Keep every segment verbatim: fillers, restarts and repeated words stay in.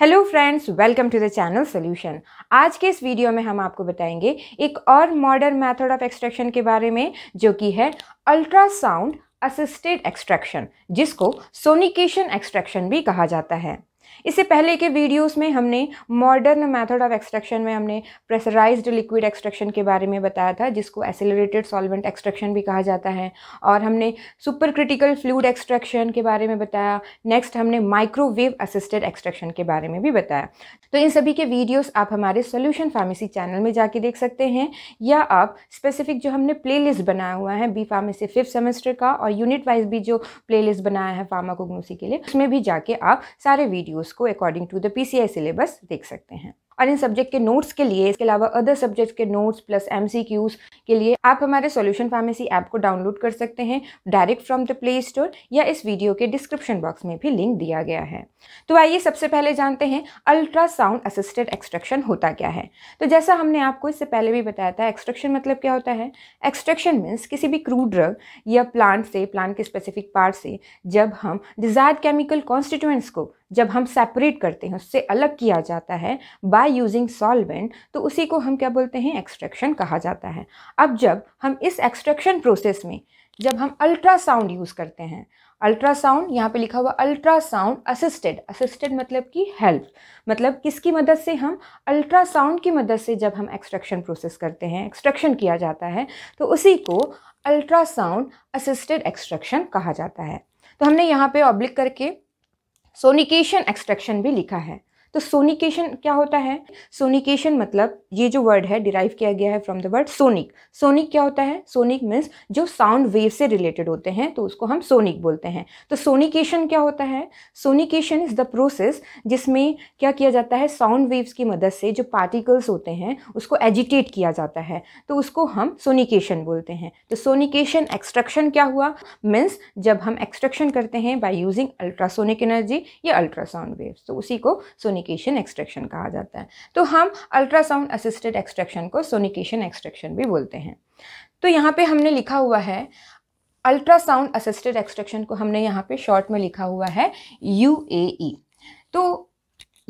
Hello friends, welcome to the channel solution. आज के इस वीडियो में हम आपको बताएंगे एक और मॉडर्न मेथड ऑफ एक्सट्रैक्शन के बारे में, जो कि है अल्ट्रासाउंड असिस्टेड एक्सट्रैक्शन, जिसको सोनिकेशन एक्सट्रैक्शन भी कहा जाता है। इससे पहले के वीडियोस में हमने मॉडर्न मेथड ऑफ एक्सट्रैक्शन में हमने प्रेशराइज्ड लिक्विड एक्सट्रैक्शन के बारे में बताया था, जिसको एक्सेलरेटेड सॉल्वेंट एक्सट्रैक्शन भी कहा जाता है, और हमने सुपर क्रिटिकल फ्लूइड एक्सट्रैक्शन के बारे में बताया। नेक्स्ट हमने माइक्रोवेव असिस्टेड एक्सट्रैक्शन के बारे में भी बताया। तो इन सभी के वीडियोज़ आप हमारे सोल्यूशन फार्मेसी चैनल में जाके देख सकते हैं, या आप स्पेसिफिक जो हमने प्ले लिस्ट बनाया हुआ है बी फार्मेसी फिफ्थ सेमेस्टर का, और यूनिट वाइज भी जो प्ले लिस्ट बनाया है फार्माकोग्नोसी के लिए, उसमें भी जाके आप सारे वीडियो उसको according to the PCI syllabus देख सकते हैं। और इन सब्जेक्ट के नोट्स के लिए, इसके अलावा अदर सब्जेक्ट्स के नोट्स प्लस एमसीक्यूज के लिए आप हमारे सॉल्यूशन फार्मेसी ऐप को डाउनलोड कर सकते हैं direct from the play store, या इस वीडियो के डिस्क्रिप्शन बॉक्स में भी लिंक दिया गया है। तो आइए सबसे पहले जानते हैं अल्ट्रासाउंड असिस्टेड एक्सट्रैक्शन होता क्या है। तो जैसा हमने आपको इससे पहले भी बताया था, एक्सट्रैक्शन मतलब क्या होता है। एक्सट्रैक्शन मीन्स किसी भी क्रूड ड्रग या प्लांट से, प्लांट के स्पेसिफिक पार्ट से, जब हम डिजायर्ड केमिकल कॉन्स्टिट्यूएंट्स को जब हम सेपरेट करते हैं, उससे अलग किया जाता है बाय यूजिंग सॉल्वेंट, तो उसी को हम क्या बोलते हैं, एक्सट्रैक्शन कहा जाता है। अब जब हम इस एक्सट्रैक्शन प्रोसेस में जब हम अल्ट्रासाउंड यूज़ करते हैं, अल्ट्रासाउंड यहाँ पे लिखा हुआ अल्ट्रासाउंड असिस्टेड, असिस्टेड मतलब कि हेल्प, मतलब किसकी मदद से, हम अल्ट्रासाउंड की मदद से जब हम एक्सट्रैक्शन प्रोसेस करते हैं, एक्सट्रैक्शन किया जाता है, तो उसी को अल्ट्रासाउंड असिस्टेड एक्सट्रैक्शन कहा जाता है। तो हमने यहाँ पे ऑब्लिक करके सोनिकेशन एक्सट्रैक्शन भी लिखा है। तो सोनिकेशन क्या होता है। सोनिकेशन मतलब, ये जो वर्ड है डिराइव किया गया है from the word sonic. Sonic क्या होता है। सोनिक मीन्स जो साउंड वेव से रिलेटेड होते हैं, तो उसको हम सोनिक बोलते हैं। तो सोनिकेशन क्या होता है। सोनिकेशन इज द प्रोसेस जिसमें क्या किया जाता है, साउंड वेव्स की मदद से जो पार्टिकल्स होते हैं उसको एजिटेट किया जाता है, तो उसको हम सोनिकेशन बोलते हैं। तो सोनिकेशन एक्सट्रैक्शन क्या हुआ, मीन्स जब हम एक्सट्रैक्शन करते हैं बाय यूजिंग अल्ट्रासोनिक एनर्जी या अल्ट्रासाउंड वेव्स, तो उसी को सोनिक सोनिकेशन एक्सट्रैक्शन कहा जाता है। तो हम अल्ट्रासाउंड असिस्टेड एक्सट्रैक्शन को सोनिकेशन एक्सट्रैक्शन भी बोलते हैं। तो यहाँ पे हमने लिखा हुआ है अल्ट्रासाउंड असिस्टेड एक्सट्रैक्शन को, हमने यहाँ पे शॉर्ट में लिखा हुआ है यू ए ई। तो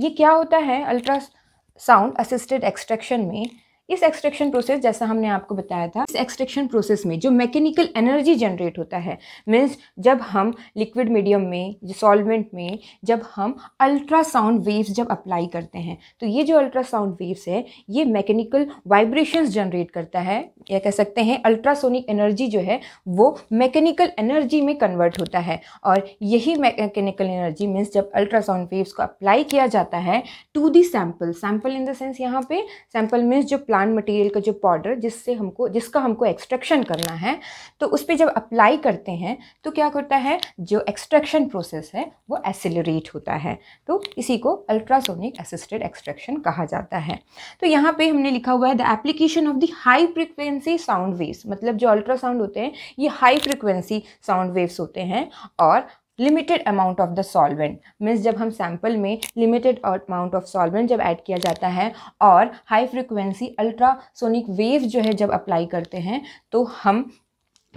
ये क्या होता है अल्ट्रासाउंड असिस्टेड एक्सट्रैक्शन में। इस एक्सट्रैक्शन प्रोसेस, जैसा हमने आपको बताया था, इस एक्सट्रैक्शन प्रोसेस में जो मैकेनिकल एनर्जी जनरेट होता है, मीन्स जब हम लिक्विड मीडियम में, सॉल्वेंट में जब हम अल्ट्रासाउंड वेव्स जब अप्लाई करते हैं, तो ये जो अल्ट्रासाउंड वेव्स है ये मैकेनिकल वाइब्रेशंस जनरेट करता है, या कह सकते हैं अल्ट्रासोनिक एनर्जी जो है वो मैकेनिकल एनर्जी में कन्वर्ट होता है। और यही मैकेनिकल एनर्जी मीन्स जब अल्ट्रासाउंड वेव्स को अप्लाई किया जाता है to the sample, sample in the sense यहाँ पे सैम्पल मीन्स जो प्लांट मटेरियल का जो पाउडर जिससे हमको जिसका हमको एक्सट्रैक्शन करना है, तो उस पर जब अप्लाई करते हैं तो क्या होता है, जो एक्सट्रैक्शन प्रोसेस है वो एक्सेलरेट होता है। तो इसी को अल्ट्रासोनिक असिस्टेड एक्सट्रैक्शन कहा जाता है। तो यहाँ पे हमने लिखा हुआ है the application of the high frequency sound waves, मतलब जो अल्ट्रासाउंड होते हैं ये हाई फ्रिक्वेंसी साउंड वेव्स होते हैं, और limited amount of the solvent means जब हम सैम्पल में लिमिटेड अमाउंट ऑफ सॉल्वेंट जब ऐड किया जाता है, और हाई फ्रिक्वेंसी अल्ट्रासोनिक वेव जो है जब अप्लाई करते हैं, तो हम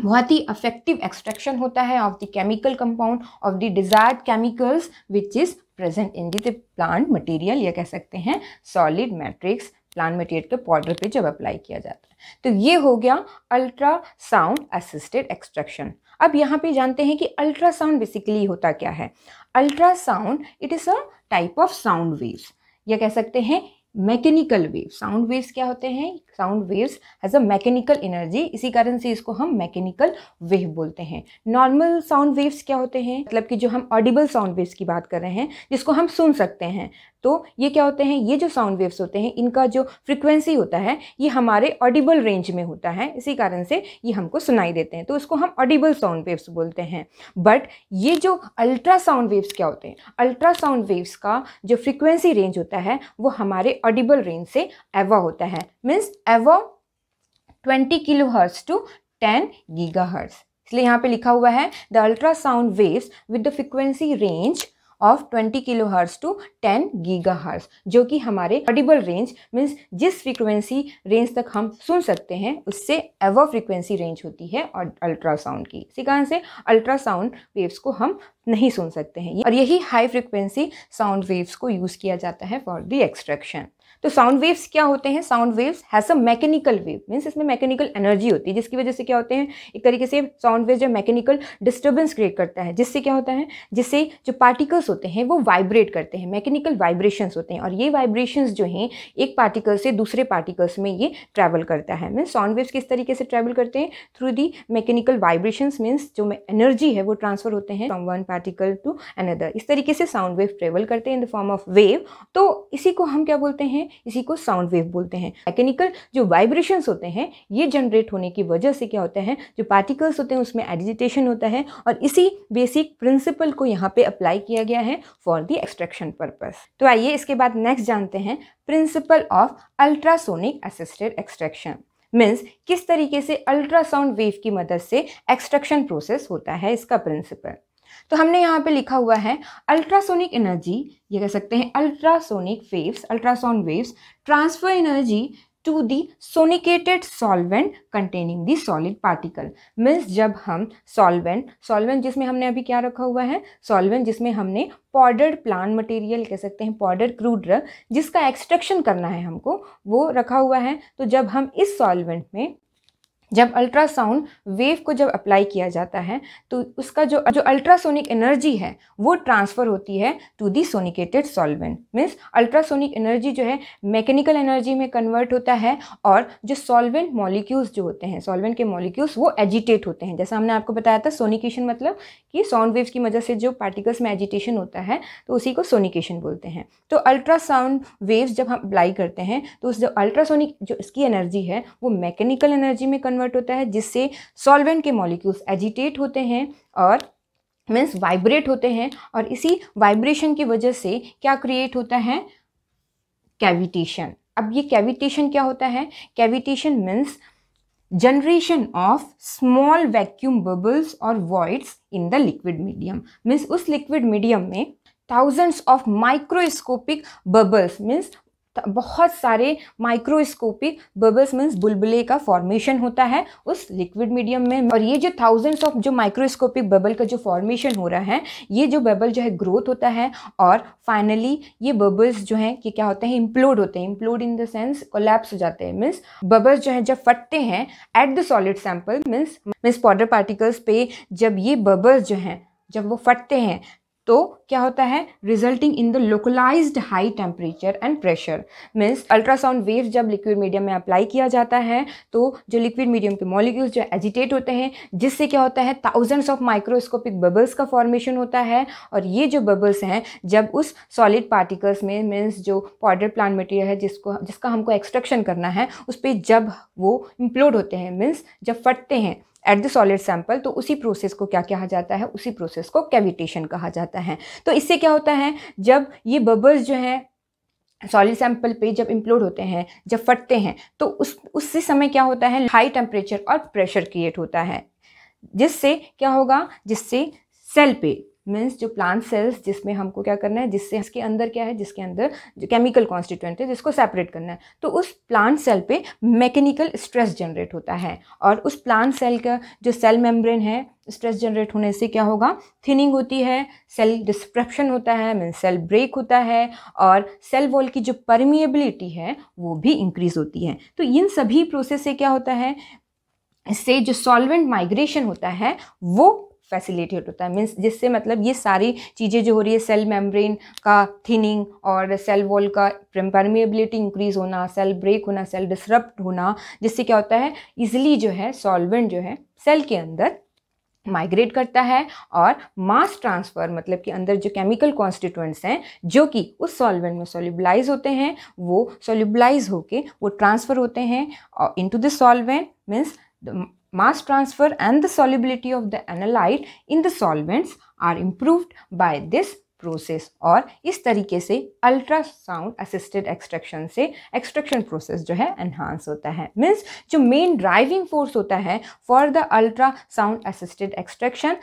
बहुत ही इफेक्टिव एक्सट्रैक्शन होता है of the chemical compound of the desired chemicals which is present in the plant material, या कह सकते हैं सॉलिड मैट्रिक्स प्लांट मटेरियल के पाउडर पे जब अप्लाई किया जाता है। तो ये हो गया अल्ट्रासाउंड असिस्टेड एक्सट्रैक्शन। अब यहाँ पे जानते हैं कि अल्ट्रासाउंड बेसिकली होता क्या है। Ultrasound it is a type of sound waves, या कह सकते हैं मैकेनिकल वेव। साउंड वेव्स क्या होते हैं, sound waves has a mechanical energy, इसी कारण से इसको हम मैकेनिकल वेव बोलते हैं। नॉर्मल साउंड वेव्स क्या होते हैं, मतलब कि जो हम ऑडिबल साउंड वेव्स की बात कर रहे हैं जिसको हम सुन सकते हैं, तो ये क्या होते हैं, ये जो साउंड वेव्स होते हैं इनका जो फ्रिक्वेंसी होता है ये हमारे ऑडिबल रेंज में होता है, इसी कारण से ये हमको सुनाई देते हैं, तो इसको हम ऑडिबल साउंड वेव्स बोलते हैं। बट ये जो अल्ट्रासाउंड वेव्स क्या होते हैं, अल्ट्रासाउंड वेव्स का जो फ्रिक्वेंसी रेंज होता है वो हमारे ऑडिबल रेंज से एवव होता है, means above twenty kilohertz to ten gigahertz. इसलिए यहाँ पे लिखा हुआ है the ultrasound waves with the frequency range of twenty kilohertz to ten gigahertz, जो कि हमारे ऑडिबल रेंज मीन्स जिस फ्रीक्वेंसी रेंज तक हम सुन सकते हैं उससे एवो फ्रीक्वेंसी रेंज होती है और अल्ट्रासाउंड की। इसी कारण से अल्ट्रासाउंड वेव्स को हम नहीं सुन सकते हैं और यही हाई फ्रीक्वेंसी साउंड वेव्स को यूज़ किया जाता है फॉर द एक्सट्रैक्शन। तो साउंड वेव्स क्या होते हैं? Sound waves has a mechanical wave means इसमें मैकेनिकल एनर्जी होती है, जिसकी वजह से क्या होते हैं, एक तरीके से साउंड वेव्स जो मैकेनिकल डिस्टर्बेंस क्रिएट करता है, जिससे क्या होता है, जिससे जो पार्टिकल्स होते हैं वो वाइब्रेट करते हैं, मैकेनिकल वाइब्रेशंस होते हैं और ये वाइब्रेशंस जो हैं एक पार्टिकल से दूसरे पार्टिकल्स में ये ट्रैवल करता है। मीन्स साउंड वेव्स किस तरीके से ट्रैवल करते हैं, through the mechanical vibrations means जो एनर्जी है वो ट्रांसफर होते हैं from one particle to another. इस तरीके से साउंड वेव ट्रेवल करते हैं in the form of wave. तो इसी को हम क्या बोलते हैं, इसी को साउंड वेव बोलते हैं। मैकेनिकल जो वाइब्रेशंस होते हैं ये जनरेट होने की वजह से क्या होता है, जो पार्टिकल्स होते हैं उसमें एजिटेशन होता है और इसी बेसिक प्रिंसिपल को यहाँ पे अप्लाई किया गया है फॉर द एक्सट्रैक्शन पर्पस। तो आइए इसके बाद नेक्स्ट जानते हैं principle of ultrasonic assisted extraction means किस तरीके से अल्ट्रासाउंड वेव की मदद से एक्सट्रैक्शन प्रोसेस होता है, इसका प्रिंसिपल। तो हमने यहाँ पे लिखा हुआ है अल्ट्रासोनिक एनर्जी, ये कह सकते हैं ultrasonic waves, ultrasound waves transfer energy to the sonicated solvent containing the solid particle. Means जब हम सॉल्वेंट सॉल्वेंट जिसमें हमने अभी क्या रखा हुआ है, सॉल्वेंट जिसमें हमने पाउडर्ड प्लांट मटेरियल कह सकते हैं, पाउडर्ड क्रूड ड्रग जिसका एक्सट्रैक्शन करना है हमको, वो रखा हुआ है। तो जब हम इस सॉल्वेंट में जब अल्ट्रासाउंड वेव को जब अप्लाई किया जाता है तो उसका जो जो अल्ट्रासोनिक एनर्जी है वो ट्रांसफ़र होती है to the sonicated solvent. Means ultrasonic energy जो है मैकेनिकल एनर्जी में कन्वर्ट होता है और जो सॉल्वेंट मॉलिक्यूल्स जो होते हैं, सॉल्वेंट के मॉलिक्यूल्स वो एजिटेट होते हैं। जैसा हमने आपको बताया था सोनिकेशन मतलब कि साउंड वेव्स की वजह से जो पार्टिकल्स में एजिटेशन होता है तो उसी को सोनिकेशन बोलते हैं। तो अल्ट्रासाउंड वेव्स जब हम अप्लाई करते हैं तो उस जो अल्ट्रासोनिक जो इसकी एनर्जी है वो मैकेनिकल एनर्जी में होता है, जिससे सॉल्वेंट के मॉलिक्यूल्स एजिटेट होते हैं और मीन्स वाइब्रेट होते हैं और इसी वाइब्रेशन की वजह से क्या क्रिएट होता है, कैविटेशन। अब ये कैविटेशन क्या होता है? Cavitation means generation of small vacuum bubbles और voids in the liquid medium. Means उस लिक्विड मीडियम में thousands of microscopic bubbles means बहुत सारे माइक्रोस्कोपिक बबल्स मीन्स बुलबुले का फॉर्मेशन होता है उस लिक्विड मीडियम में। और ये जो थाउजेंड्स ऑफ जो माइक्रोस्कोपिक बबल का जो फॉर्मेशन हो रहा है, ये जो बबल जो है ग्रोथ होता है और फाइनली ये बबल्स जो हैं कि क्या होते हैं, इम्प्लोड होते हैं। Implode in the sense collapse हो जाते हैं। मीन्स बबल्स जो है जब फटते हैं at the solid sample means means powder particles पे जब ये बबल्स जो हैं जब वो फटते हैं तो क्या होता है, resulting in the localised high temperature and pressure. Means ultrasound wave जब लिक्विड मीडियम में अप्लाई किया जाता है तो जो लिक्विड मीडियम के मॉलिक्यूल्स जो एजिटेट होते हैं, जिससे क्या होता है, थाउजेंड्स ऑफ माइक्रोस्कोपिक बबल्स का फॉर्मेशन होता है और ये जो बबल्स हैं जब उस सॉलिड पार्टिकल्स में मीन्स जो पाउडर प्लांट मटेरियल है जिसको जिसका हमको एक्सट्रैक्शन करना है उस पर जब वो इम्प्लोड होते हैं मीन्स जब फटते हैं एट द सॉलिड सैंपल, तो उसी प्रोसेस को क्या कहा जाता है, उसी प्रोसेस को कैविटेशन कहा जाता है। तो इससे क्या होता है, जब ये बबल्स जो हैं सॉलिड सैंपल पे जब इम्प्लोड होते हैं, जब फटते हैं तो उस उसी समय क्या होता है, हाई टेम्परेचर और प्रेशर क्रिएट होता है, जिससे क्या होगा, जिससे सेल पे मीन्स जो प्लांट सेल्स जिसमें हमको क्या करना है, जिससे इसके अंदर क्या है, जिसके अंदर जो केमिकल कॉन्स्टिट्यूएंट है जिसको सेपरेट करना है, तो उस प्लांट सेल पे मैकेनिकल स्ट्रेस जनरेट होता है और उस प्लांट सेल का जो सेल मेम्ब्रेन है स्ट्रेस जनरेट होने से क्या होगा, थिनिंग होती है, सेल डिस्ट्रप्शन होता है मीन्स सेल ब्रेक होता है और सेल वॉल की जो परमिएबिलिटी है वो भी इंक्रीज होती है। तो इन सभी प्रोसेस से क्या होता है, इससे जो सॉल्वेंट माइग्रेशन होता है वो फैसिलिटेट होता है। मीन्स जिससे मतलब ये सारी चीज़ें जो हो रही है, सेल मेम्ब्रेन का थिनिंग और सेल वॉल का परमिएबिलिटी इंक्रीज होना, सेल ब्रेक होना, सेल डिसरप्ट होना, जिससे क्या होता है इजिली जो है सॉल्वेंट जो है सेल के अंदर माइग्रेट करता है और मास ट्रांसफ़र मतलब कि अंदर जो केमिकल कॉन्स्टिट्यूएंट्स हैं जो कि उस सॉल्वेंट में सोल्यूबलाइज होते हैं वो सोल्यूबलाइज होके वो ट्रांसफ़र होते हैं और into the solvent means mass transfer and the solubility of the analyte in the solvents are improved by this process। और इस तरीके से अल्ट्रासाउंड असिस्टेड एक्सट्रैक्शन से एक्सट्रैक्शन प्रोसेस जो है एनहांस होता है। मीन्स जो मेन ड्राइविंग फोर्स होता है for the ultrasound assisted extraction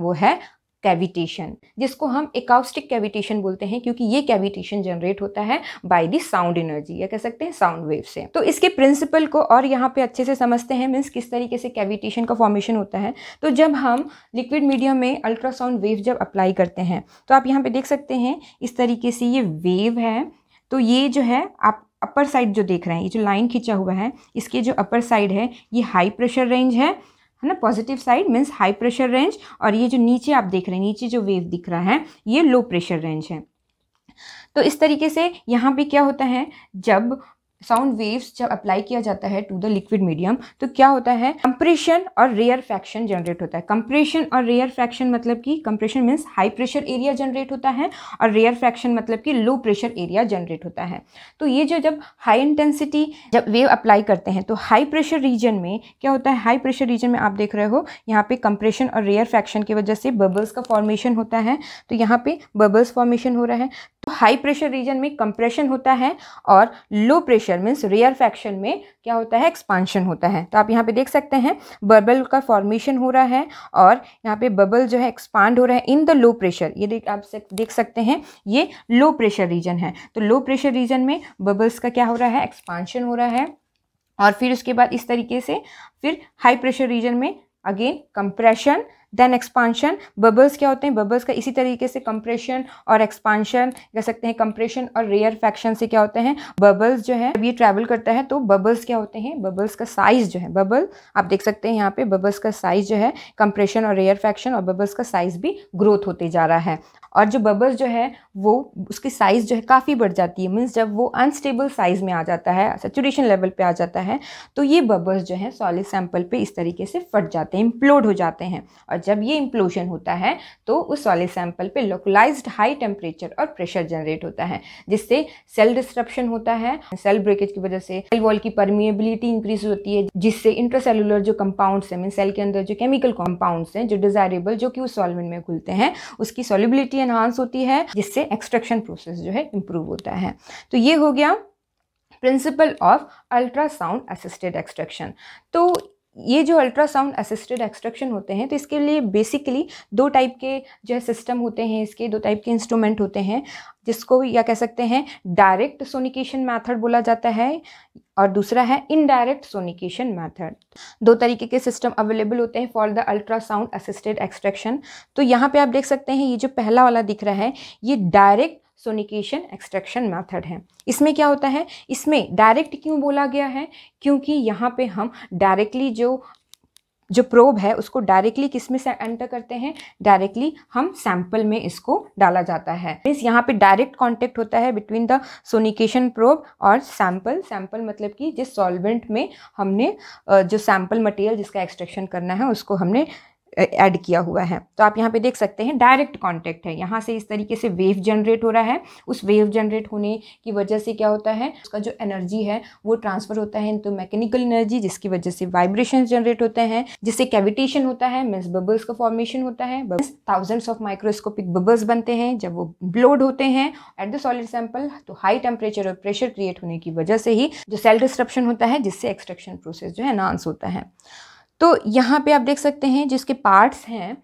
वो है कैविटेशन, जिसको हम एकाउस्टिक कैविटेशन बोलते हैं, क्योंकि ये कैविटेशन जनरेट होता है बाय द साउंड एनर्जी या कह सकते हैं साउंड वेव से। तो इसके प्रिंसिपल को और यहाँ पे अच्छे से समझते हैं, मीन्स किस तरीके से कैविटेशन का फॉर्मेशन होता है। तो जब हम लिक्विड मीडियम में अल्ट्रासाउंड वेव जब अप्लाई करते हैं तो आप यहाँ पे देख सकते हैं इस तरीके से ये वेव है, तो ये जो है आप अपर साइड जो देख रहे हैं, ये जो लाइन खींचा हुआ है, इसके जो अपर साइड है ये हाई प्रेशर रेंज है है ना, positive side means high pressure range, और ये जो नीचे आप देख रहे हैं नीचे जो वेव दिख रहा है ये लो प्रेशर रेंज है। तो इस तरीके से यहाँ पे क्या होता है, जब साउंड वेव्स जब अप्लाई किया जाता है टू द लिक्विड मीडियम तो क्या होता है, कंप्रेशन और रेयर फ्रैक्शन जनरेट होता है। कंप्रेशन और रेयर फ्रैक्शन मतलब कि compression means high pressure area generate होता है और रेयर फ्रैक्शन मतलब कि लो प्रेशर एरिया जनरेट होता है। तो ये जो जब हाई इंटेंसिटी जब वेव अप्लाई करते हैं तो हाई प्रेशर रीजन में क्या होता है, हाई प्रेशर रीजन में आप देख रहे हो यहाँ पर कंप्रेशन और रेयर फ्रैक्शन की वजह से बबल्स का फॉर्मेशन होता है। तो यहाँ पर बबल्स फॉर्मेशन हो रहा है, तो हाई प्रेशर रीजन में कंप्रेशन होता है और low pressure means rarefaction में क्या होता है, एक्सपांशन होता है। तो आप यहाँ पे देख सकते हैं बबल का फॉर्मेशन हो रहा है और यहाँ पे बबल जो है एक्सपांड हो रहा है इन द लो प्रेशर, ये देख आप देख सकते हैं ये लो प्रेशर रीजन है। तो लो प्रेशर रीजन में बबल्स का क्या हो रहा है, एक्सपांशन हो रहा है, और फिर उसके बाद इस तरीके से फिर हाई प्रेशर रीजन में again compression then expansion. Bubbles क्या होते हैं, बबल्स का इसी तरीके से कंप्रेशन और एक्सपांशन कह सकते हैं, कंप्रेशन और रेयर फ्रैक्शन से क्या होते हैं बबल्स जो है जब ये ट्रैवल करता है तो बबल्स क्या होते हैं, बबल्स का साइज जो है बबल आप देख सकते हैं यहाँ पे बबल्स का साइज जो है कंप्रेशन और रेयर फ्रैक्शन और बबल्स का साइज भी ग्रोथ होते जा रहा है, और जो बबल्स जो है वो उसकी साइज़ जो है काफ़ी बढ़ जाती है, मीन्स जब वो अनस्टेबल साइज़ में आ जाता है, सैचुरेशन लेवल पे आ जाता है, तो ये बबल्स जो है सॉलिड सैंपल पे इस तरीके से फट जाते हैं, इम्प्लोड हो जाते हैं। और जब ये इम्प्लोजन होता है तो उस सॉलिड सैंपल पे लोकलाइज्ड हाई टेम्परेचर और प्रेशर जनरेट होता है, जिससे सेल डिस्ट्रप्शन होता है, सेल ब्रेकेज की वजह से सेल वॉल की परमिएबिलिटी इंक्रीज होती है, जिससे इंट्रासेलुलर जो कंपाउंड्स हैं, मीन्स सेल के अंदर जो केमिकल कंपाउंड्स हैं जो डिजायरेबल जो कि उस सॉल्वेंट में घुलते हैं, उसकी सॉल्युबिलिटी एनहांस होती है, जिससे एक्सट्रैक्शन प्रोसेस जो है इंप्रूव होता है। तो ये हो गया principle of ultrasound assisted extraction. तो ये जो अल्ट्रासाउंड असिस्टेड एक्सट्रैक्शन होते हैं तो इसके लिए बेसिकली दो टाइप के जो है सिस्टम होते हैं, इसके दो टाइप के इंस्ट्रूमेंट होते हैं, जिसको या कह सकते हैं डायरेक्ट सोनिकेशन मेथड बोला जाता है और दूसरा है इनडायरेक्ट सोनिकेशन मेथड। दो तरीके के सिस्टम अवेलेबल होते हैं for the ultrasound assisted extraction. तो यहाँ पे आप देख सकते हैं ये जो पहला वाला दिख रहा है ये डायरेक्ट सोनिकेशन एक्सट्रैक्शन मेथड है। इसमें क्या होता है, इसमें डायरेक्ट क्यों बोला गया है, क्योंकि यहाँ पे हम डायरेक्टली जो जो प्रोब है उसको डायरेक्टली किस में एंटर करते हैं, डायरेक्टली हम सैंपल में इसको डाला जाता है, मीन्स यहाँ पे डायरेक्ट कांटेक्ट होता है बिटवीन द सोनिकेशन प्रोब और सैंपल। सैंपल मतलब कि जिस सॉल्वेंट में हमने जो सैंपल मटेरियल जिसका एक्सट्रैक्शन करना है उसको हमने ऐड किया हुआ है। तो आप यहाँ पे देख सकते हैं डायरेक्ट कांटेक्ट है, यहाँ से इस तरीके से वेव जनरेट हो रहा है, उस वेव जनरेट होने की वजह से क्या होता है उसका जो एनर्जी है वो ट्रांसफर होता है इनटू मैकेनिकल एनर्जी, जिसकी वजह से वाइब्रेशन जनरेट होते हैं, जिससे कैविटेशन होता है मीन्स बबल्स का फॉर्मेशन होता है, थाउजेंड्स ऑफ माइक्रोस्कोपिक बबल्स बनते हैं। जब वो ब्लोड होते हैं एट द सॉलिड सैंपल तो हाई टेम्परेचर और प्रेशर क्रिएट होने की वजह से ही जो सेल डिस्ट्रप्शन होता है, जिससे एक्सट्रैक्शन प्रोसेस जो है एनहांस होता है। तो यहाँ पे आप देख सकते हैं जिसके पार्ट्स हैं,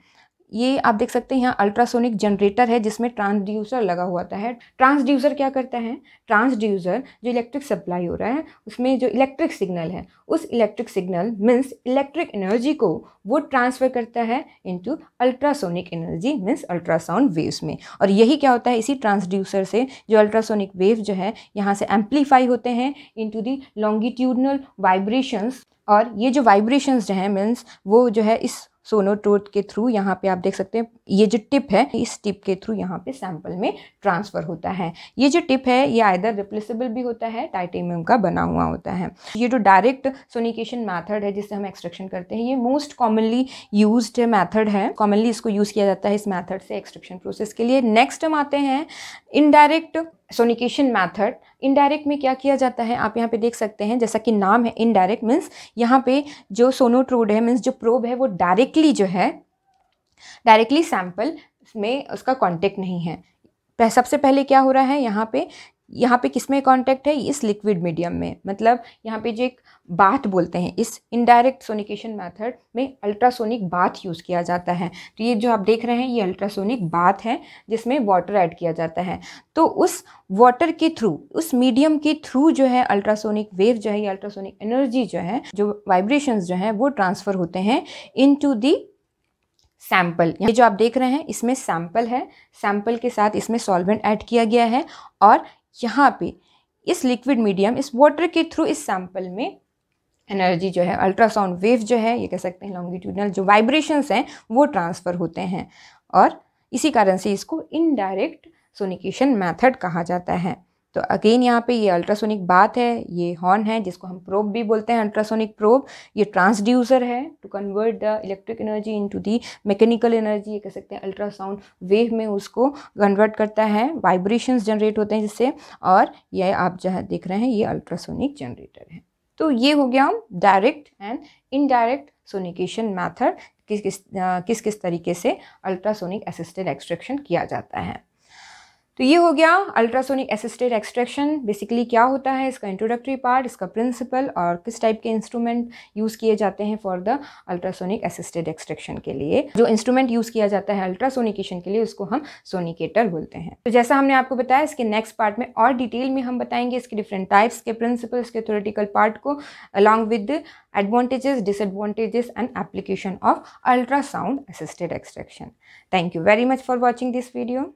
ये आप देख सकते हैं यहाँ अल्ट्रासोनिक जनरेटर है जिसमें ट्रांसड्यूसर लगा हुआ होता है। ट्रांसड्यूसर क्या करता है, ट्रांसड्यूसर जो इलेक्ट्रिक सप्लाई हो रहा है उसमें जो इलेक्ट्रिक सिग्नल है उस electric signal means electric energy को वो ट्रांसफ़र करता है into ultrasonic energy means ultrasound waves में, और यही क्या होता है इसी ट्रांसड्यूसर से जो अल्ट्रासोनिक वेव जो है यहाँ से एम्पलीफाई होते हैं इनटू दी लॉन्गिट्यूडनल वाइब्रेशंस, और ये जो वाइब्रेशंस जो हैं मीन्स वो जो है इस सोनोट्रोड के थ्रू यहाँ पे आप देख सकते हैं ये जो टिप है इस टिप के थ्रू यहाँ पे सैंपल में ट्रांसफ़र होता है। ये जो टिप है ये आइदर रिप्लेसेबल भी होता है, टाइटेनियम का बना हुआ होता है। ये जो डायरेक्ट सोनिकेशन मेथड है जिससे हम एक्सट्रैक्शन करते हैं ये मोस्ट कॉमनली यूज्ड मेथड है, कॉमनली इसको यूज़ किया जाता है इस मेथड से एक्सट्रैक्शन प्रोसेस के लिए। नेक्स्ट हम आते हैं इनडायरेक्ट सोनिकेशन मैथड। इनडायरेक्ट में क्या किया जाता है, आप यहाँ पे देख सकते हैं जैसा कि नाम है इनडायरेक्ट मीन्स यहाँ पे जो सोनोट्रोड है मीन्स जो प्रोब है वो डायरेक्टली जो है डायरेक्टली सैंपल में उसका कांटेक्ट नहीं है। सबसे पहले क्या हो रहा है यहाँ पे यहाँ पे किस में कांटेक्ट है, इस लिक्विड मीडियम में। मतलब यहाँ पे जो एक बाथ बोलते हैं, इस इनडायरेक्ट सोनिकेशन मेथड में अल्ट्रासोनिक बाथ यूज़ किया जाता है। तो ये जो आप देख रहे हैं ये अल्ट्रासोनिक बाथ है जिसमें वाटर ऐड किया जाता है। तो उस वाटर के थ्रू, उस मीडियम के थ्रू जो है अल्ट्रासोनिक वेव जो है या अल्ट्रासोनिक एनर्जी जो है, जो वाइब्रेशंस जो हैं वो ट्रांसफ़र होते हैं इनटू दी सैंपल। ये जो आप देख रहे हैं इसमें सैंपल है, सैंपल के साथ इसमें सॉल्वेंट ऐड किया गया है और यहाँ पे इस लिक्विड मीडियम, इस वाटर के थ्रू इस सैंपल में एनर्जी जो है, अल्ट्रासाउंड वेव जो है, ये कह सकते हैं लॉन्गिट्यूडनल जो वाइब्रेशंस हैं वो ट्रांसफ़र होते हैं और इसी कारण से इसको इनडायरेक्ट सोनिकेशन मेथड कहा जाता है। तो अगेन यहाँ पे ये अल्ट्रासोनिक बाथ है, ये हॉर्न है जिसको हम प्रोब भी बोलते हैं, अल्ट्रासोनिक प्रोब। ये ट्रांसड्यूसर है to convert the electric energy into the mechanical energy, ये कह सकते हैं अल्ट्रासाउंड वेव में उसको कन्वर्ट करता है, वाइब्रेशंस जनरेट होते हैं जिससे। और यह आप जहाँ देख रहे हैं ये अल्ट्रासोनिक जनरेटर है। तो ये हो गया हम direct and indirect sonication method, किस किस किस किस तरीके से अल्ट्रासोनिक असिस्टेड एक्सट्रैक्शन किया जाता है। तो ये हो गया अल्ट्रासोनिक असिस्टेड एक्सट्रैक्शन। बेसिकली क्या होता है, इसका इंट्रोडक्टरी पार्ट, इसका प्रिंसिपल और किस टाइप के इंस्ट्रूमेंट यूज़ किए जाते हैं for the ultrasonic assisted extraction के लिए। जो इंस्ट्रूमेंट यूज़ किया जाता है अल्ट्रासोनिकेशन के लिए उसको हम सोनिकेटर बोलते हैं। तो जैसा हमने आपको बताया इसके नेक्स्ट पार्ट में और डिटेल में हम बताएंगे इसके डिफरेंट टाइप्स के प्रिंसिपल्स के थ्योरेटिकल पार्ट को, along with advantages, disadvantages and application of ultrasound assisted extraction. Thank you very much for watching this video.